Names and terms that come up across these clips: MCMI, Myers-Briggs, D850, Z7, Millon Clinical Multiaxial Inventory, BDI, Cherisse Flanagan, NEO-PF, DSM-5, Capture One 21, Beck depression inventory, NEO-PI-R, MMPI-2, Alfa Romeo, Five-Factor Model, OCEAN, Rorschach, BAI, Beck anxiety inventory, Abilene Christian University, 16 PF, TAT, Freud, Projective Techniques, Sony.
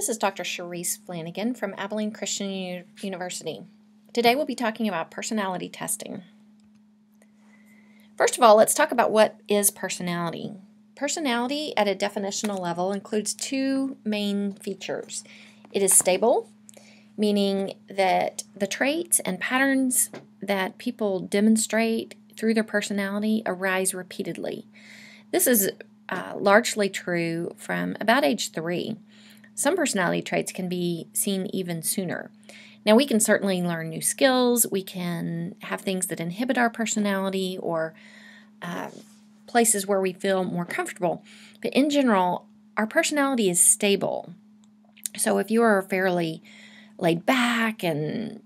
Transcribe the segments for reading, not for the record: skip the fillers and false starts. This is Dr. Cherisse Flanagan from Abilene Christian University. Today we'll be talking about personality testing. First of all, let's talk about what is personality. Personality at a definitional level includes two main features. It is stable, meaning that the traits and patterns that people demonstrate through their personality arise repeatedly. This is largely true from about age 3. Some personality traits can be seen even sooner. Now, we can certainly learn new skills. We can have things that inhibit our personality or places where we feel more comfortable. But in general, our personality is stable. So if you are fairly laid back and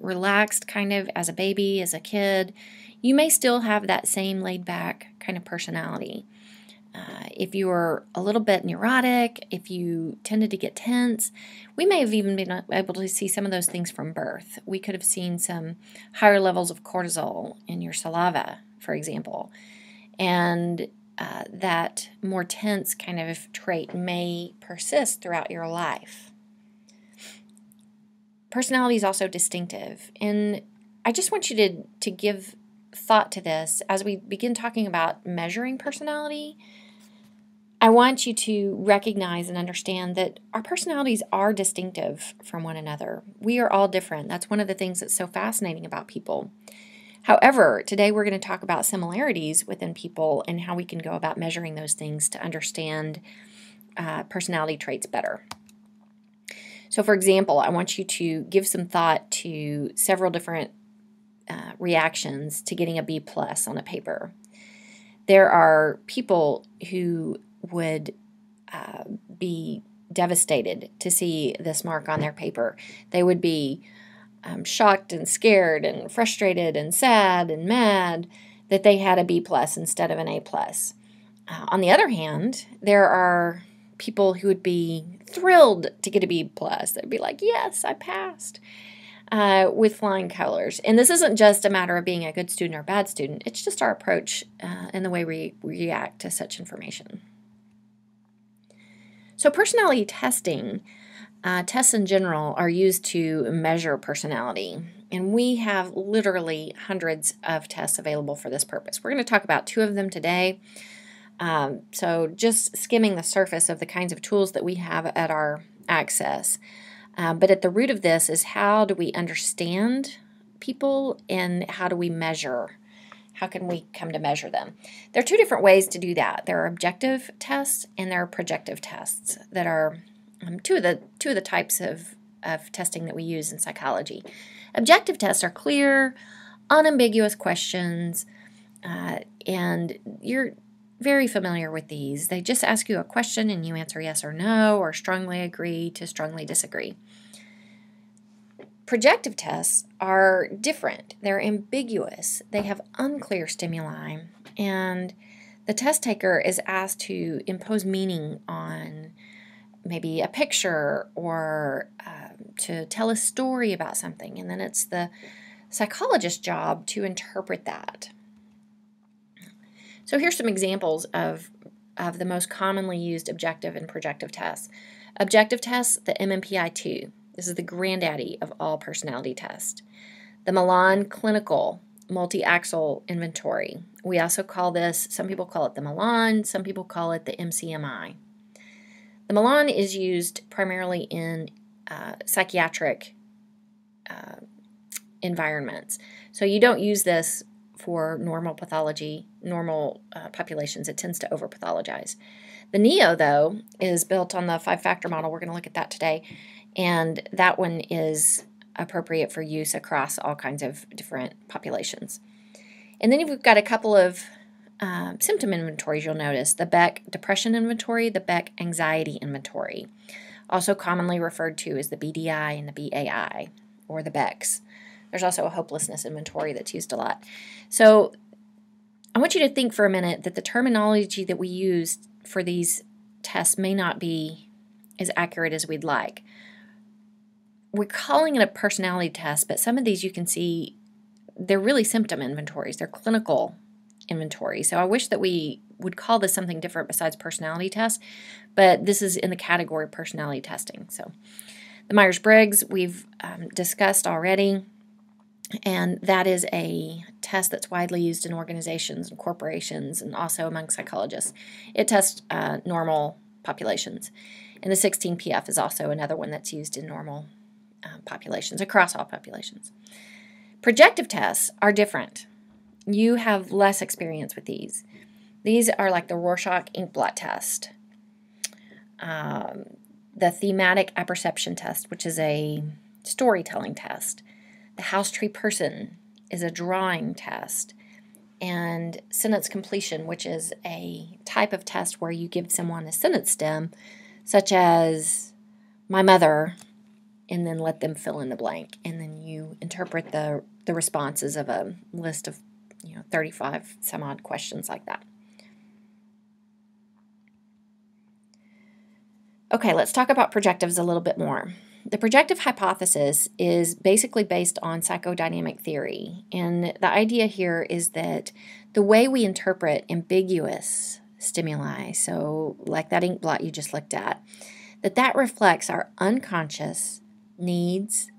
relaxed kind of as a baby, as a kid, you may still have that same laid back kind of personality. If you are a little bit neurotic, if you tended to get tense, we may have even been able to see some of those things from birth. We could have seen some higher levels of cortisol in your saliva, for example, and that more tense kind of trait may persist throughout your life. Personality is also distinctive, and I just want you to give thought to this as we begin talking about measuring personality. I want you to recognize and understand that our personalities are distinctive from one another. We are all different. That's one of the things that's so fascinating about people. However, today we're going to talk about similarities within people and how we can go about measuring those things to understand personality traits better. So, for example, I want you to give some thought to several different reactions to getting a B+ on a paper. There are people who would be devastated to see this mark on their paper. They would be shocked and scared and frustrated and sad and mad that they had a B+ instead of an A+. On the other hand, there are people who would be thrilled to get a B+. They'd be like, yes, I passed with flying colors. And this isn't just a matter of being a good student or a bad student. It's just our approach and the way we react to such information. So personality testing, tests in general, are used to measure personality. And we have literally hundreds of tests available for this purpose. We're going to talk about two of them today. So just skimming the surface of the kinds of tools that we have at our access. But at the root of this is, how do we understand people and how do we measure? How can we come to measure them? There are two different ways to do that. There are objective tests and there are projective tests that are two of the types of testing that we use in psychology. Objective tests are clear, unambiguous questions, and you're very familiar with these. They just ask you a question and you answer yes or no, or strongly agree to strongly disagree. Projective tests are different. They're ambiguous. They have unclear stimuli, and the test taker is asked to impose meaning on maybe a picture or to tell a story about something, and then it's the psychologist's job to interpret that. So here's some examples of the most commonly used objective and projective tests. Objective tests, the MMPI-2. This is the granddaddy of all personality tests. The Millon Clinical Multiaxial Inventory. We also call this, some people call it the Millon, some people call it the MCMI. The Millon is used primarily in psychiatric environments. So you don't use this for normal pathology, normal populations. It tends to over-pathologize. The NEO, though, is built on the 5-factor model. We're going to look at that today. And that one is appropriate for use across all kinds of different populations. And then we've got a couple of symptom inventories you'll notice. The Beck depression inventory, the Beck anxiety inventory, also commonly referred to as the BDI and the BAI, or the Becks. There's also a hopelessness inventory that's used a lot. So I want you to think for a minute that the terminology that we use for these tests may not be as accurate as we'd like. We're calling it a personality test, but some of these you can see, they're really symptom inventories. They're clinical inventories. So I wish that we would call this something different besides personality tests, but this is in the category of personality testing. So the Myers-Briggs we've discussed already, and that is a test that's widely used in organizations and corporations and also among psychologists. It tests normal populations. And the 16 PF is also another one that's used in normal populations, across all populations. Projective tests are different. You have less experience with these. These are like the Rorschach ink blot test, the thematic apperception test, which is a storytelling test. The house tree person is a drawing test, and sentence completion, which is a type of test where you give someone a sentence stem, such as my mother, and then let them fill in the blank, and then you interpret the responses of a list of 35 some odd questions like that. Okay, let's talk about projectives a little bit more. The projective hypothesis is basically based on psychodynamic theory, and the idea here is that the way we interpret ambiguous stimuli, so like that ink blot you just looked at, that reflects our unconscious needs,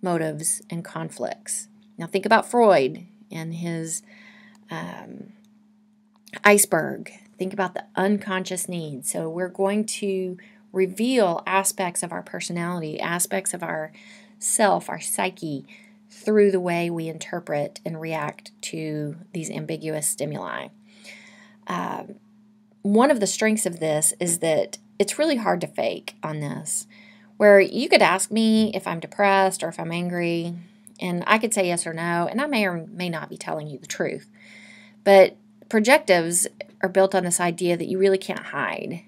motives, and conflicts. Now think about Freud and his iceberg. Think about the unconscious needs. So we're going to reveal aspects of our personality, aspects of our self, our psyche, through the way we interpret and react to these ambiguous stimuli. One of the strengths of this is that it's really hard to fake on this, where you could ask me if I'm depressed or if I'm angry, and I could say yes or no, and I may or may not be telling you the truth. But projectives are built on this idea that you really can't hide.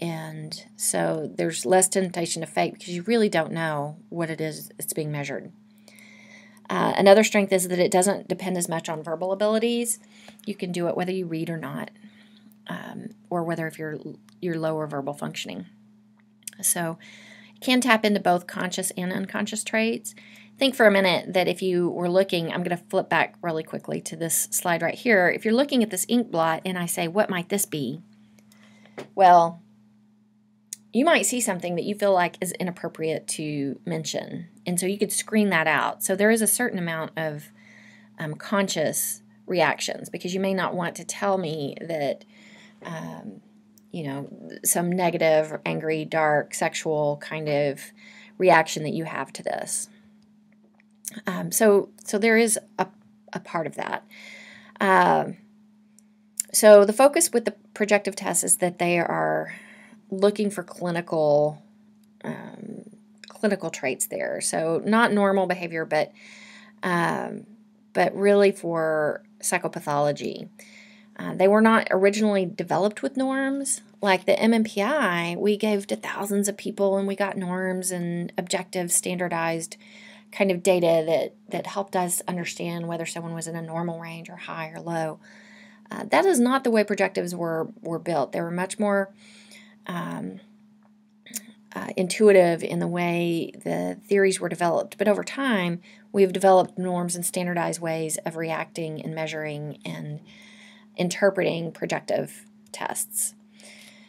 And so there's less temptation to fake because you really don't know what it is that's being measured. Another strength is that it doesn't depend as much on verbal abilities. You can do it whether you read or not, or whether if you're lower verbal functioning. So it can tap into both conscious and unconscious traits. Think for a minute that if you were looking, I'm going to flip back really quickly to this slide right here. If you're looking at this ink blot and I say, what might this be? Well, you might see something that you feel like is inappropriate to mention, and so you could screen that out. So there is a certain amount of conscious reactions, because you may not want to tell me that, some negative, or angry, dark, sexual kind of reaction that you have to this. So there is a part of that. So the focus with the projective tests is that they are looking for clinical traits there, so not normal behavior, but really for psychopathology. They were not originally developed with norms. Like the MMPI, we gave to thousands of people, and we got norms and objective, standardized kind of data that helped us understand whether someone was in a normal range or high or low. That is not the way projectives were built. They were much more intuitive in the way the theories were developed, but over time we've developed norms and standardized ways of reacting and measuring and interpreting projective tests.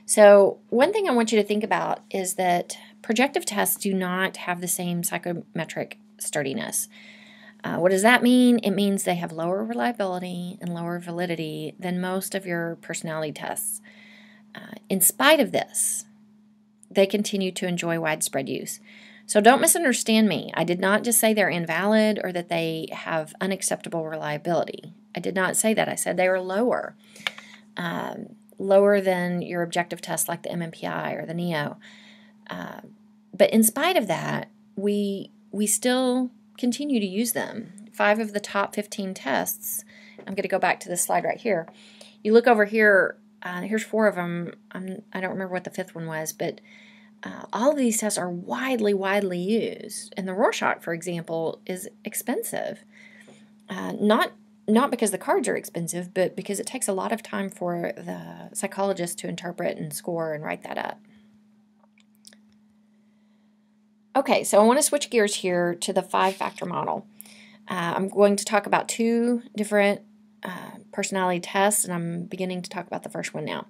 So one thing I want you to think about is that projective tests do not have the same psychometric sturdiness. What does that mean? It means they have lower reliability and lower validity than most of your personality tests. In spite of this, they continue to enjoy widespread use. So don't misunderstand me. I did not just say they're invalid or that they have unacceptable reliability. I did not say that. I said they are lower, lower than your objective tests like the MMPI or the NEO. But in spite of that, we still continue to use them. 5 of the top 15 tests, I'm going to go back to this slide right here. You look over here. Here's 4 of them. I don't remember what the 5th one was, but all of these tests are widely used. And the Rorschach, for example, is expensive. Not because the cards are expensive, but because it takes a lot of time for the psychologist to interpret and score and write that up. Okay, so I want to switch gears here to the 5-factor model. I'm going to talk about 2 different personality tests, and I'm beginning to talk about the first one now.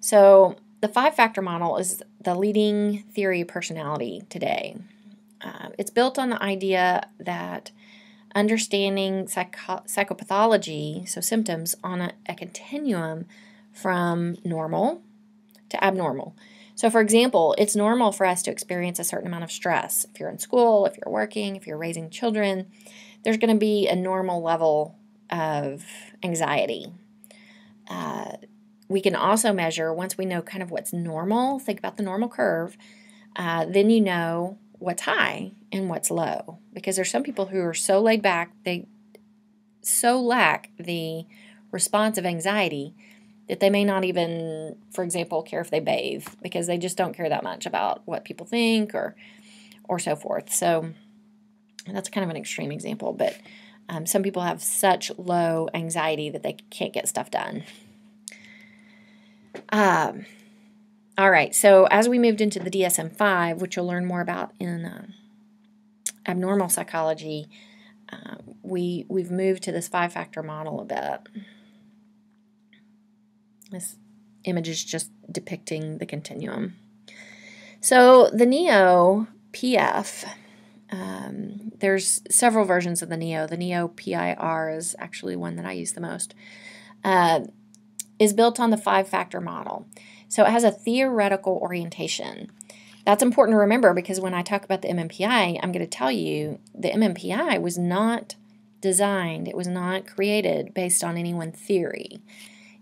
So the 5-factor model is the leading theory of personality today. It's built on the idea that understanding psychopathology, so symptoms, on a continuum from normal to abnormal. So for example, it's normal for us to experience a certain amount of stress. If you're in school, if you're working, if you're raising children, there's going to be a normal level of anxiety. We can also measure, once we know kind of what's normal, think about the normal curve, then you know what's high and what's low. Because there's some people who are so laid back, they so lack the response of anxiety that they may not even, for example, care if they bathe because they just don't care that much about what people think or so forth. So that's kind of an extreme example, but some people have such low anxiety that they can't get stuff done. All right, so as we moved into the DSM-5, which you'll learn more about in abnormal psychology, we've moved to this 5-factor model a bit. This image is just depicting the continuum. So the NEO-PF, there's several versions of the NEO. The NEO-PI-R is actually one that I use the most, is built on the 5-factor model. So it has a theoretical orientation. That's important to remember because when I talk about the MMPI, I'm going to tell you the MMPI was not designed, it was not created based on any one theory.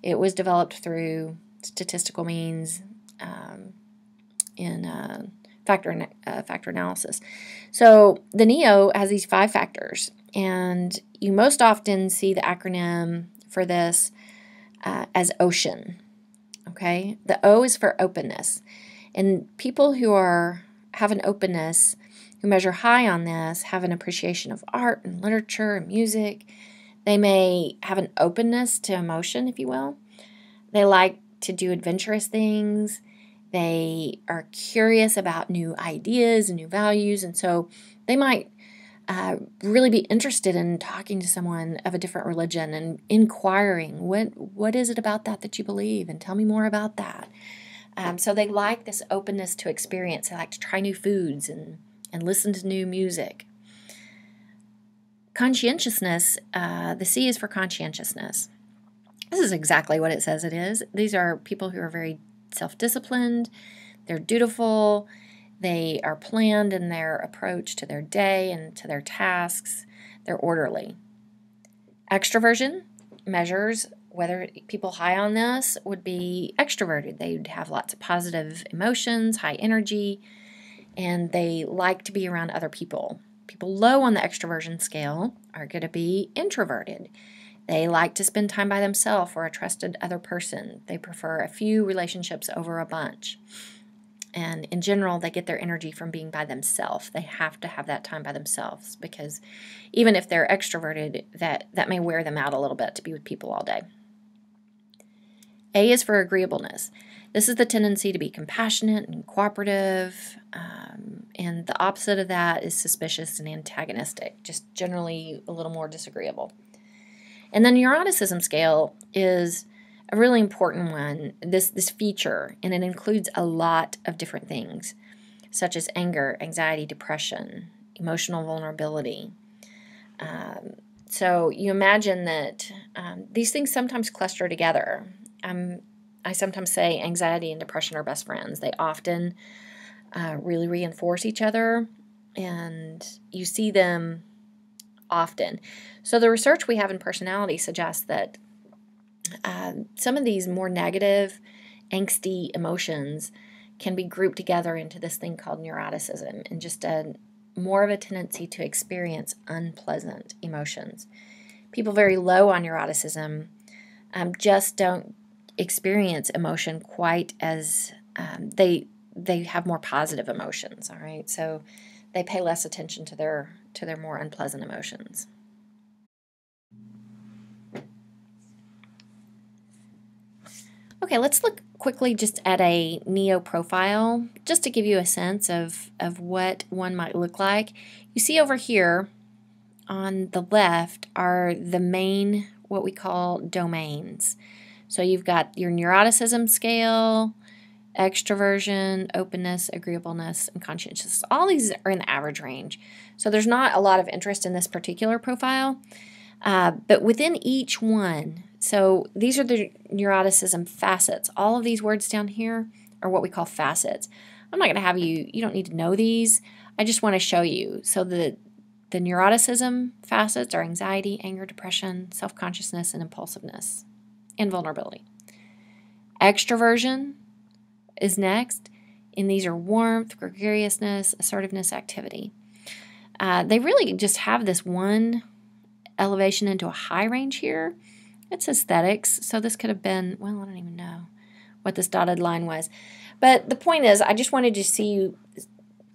It was developed through statistical means in factor analysis. So the NEO has these 5 factors, and you most often see the acronym for this as OCEAN. Okay, the O is for openness, and people who have an openness, who measure high on this, have an appreciation of art and literature and music. They may have an openness to emotion, if you will. They like to do adventurous things. They are curious about new ideas and new values, and so they might really be interested in talking to someone of a different religion and inquiring, what is it about that you believe, and tell me more about that. So they like this openness to experience. They like to try new foods and listen to new music. Conscientiousness, the C is for conscientiousness. This is exactly what it says it is. These are people who are very self-disciplined, they're dutiful, they are planned in their approach to their day and to their tasks, they're orderly. Extroversion measures whether people high on this would be extroverted. They'd have lots of positive emotions, high energy, and they like to be around other people. People low on the extroversion scale are going to be introverted. They like to spend time by themselves or a trusted other person. They prefer a few relationships over a bunch. And in general, they get their energy from being by themselves. They have to have that time by themselves because even if they're extroverted, that may wear them out a little bit to be with people all day. A is for agreeableness. This is the tendency to be compassionate and cooperative, and the opposite of that is suspicious and antagonistic, just generally a little more disagreeable. And the neuroticism scale is a really important one, this feature, and it includes a lot of different things, such as anger, anxiety, depression, emotional vulnerability. So you imagine that these things sometimes cluster together. I sometimes say anxiety and depression are best friends. They often really reinforce each other, and you see them often. So the research we have in personality suggests that some of these more negative, angsty emotions can be grouped together into this thing called neuroticism, and just more of a tendency to experience unpleasant emotions. People very low on neuroticism just don't experience emotion quite as they have more positive emotions. All right, so they pay less attention to their more unpleasant emotions. Okay, let's look quickly just at a NEO profile just to give you a sense of what one might look like. You see over here on the left are the main what we call domains. So you've got your neuroticism scale, extroversion, openness, agreeableness, and conscientiousness. All these are in the average range. So there's not a lot of interest in this particular profile. But within each one, so these are the neuroticism facets. All of these words down here are what we call facets. I'm not going to have you, you don't need to know these. I just want to show you. So the neuroticism facets are anxiety, anger, depression, self-consciousness, and impulsiveness, and vulnerability. Extroversion is next, and these are warmth, gregariousness, assertiveness, activity. They really just have this one elevation into a high range here. It's aesthetics, so this could have been, well, I don't even know what this dotted line was. But the point is, I just wanted to see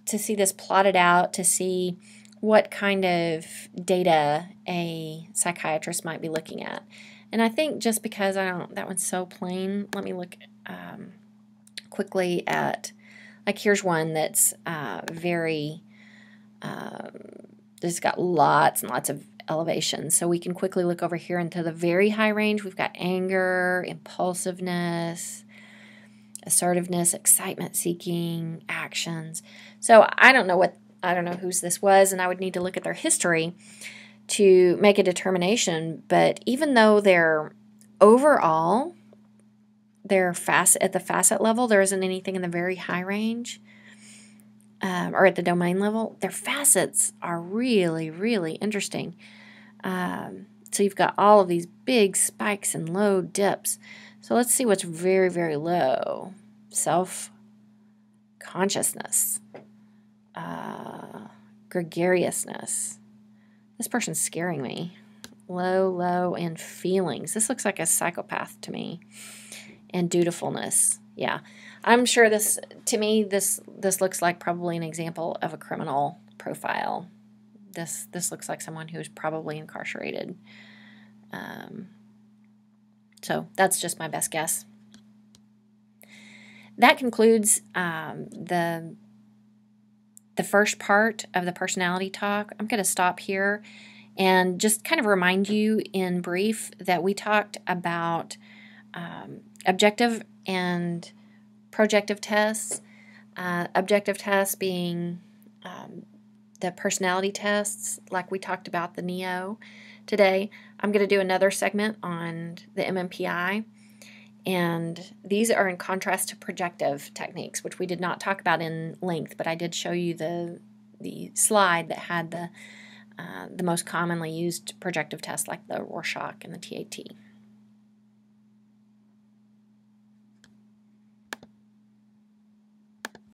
this plotted out, to see what kind of data a psychiatrist might be looking at. And I think just because I don't, that one's so plain, let me look quickly at, like, here's one that's very, it's got lots and lots of elevations. So we can quickly look over here into the very high range. We've got anger, impulsiveness, assertiveness, excitement seeking, actions. So I don't know whose this was, and I would need to look at their history to make a determination. But even though they're overall, they're at the facet level, there isn't anything in the very high range, or at the domain level, their facets are really, really interesting. So you've got all of these big spikes and low dips. So let's see what's very, very low. Self-consciousness. Gregariousness. This person's scaring me. Low, and feelings. This looks like a psychopath to me. And dutifulness. Yeah. I'm sure this, to me, this looks like probably an example of a criminal profile. This looks like someone who's probably incarcerated. So that's just my best guess. That concludes the first part of the personality talk. I'm going to stop here and just kind of remind you in brief that we talked about objective and projective tests. Objective tests being the personality tests, like we talked about the NEO today. I'm going to do another segment on the MMPI, and these are in contrast to projective techniques, which we did not talk about in length, but I did show you the slide that had the most commonly used projective tests, like the Rorschach and the TAT.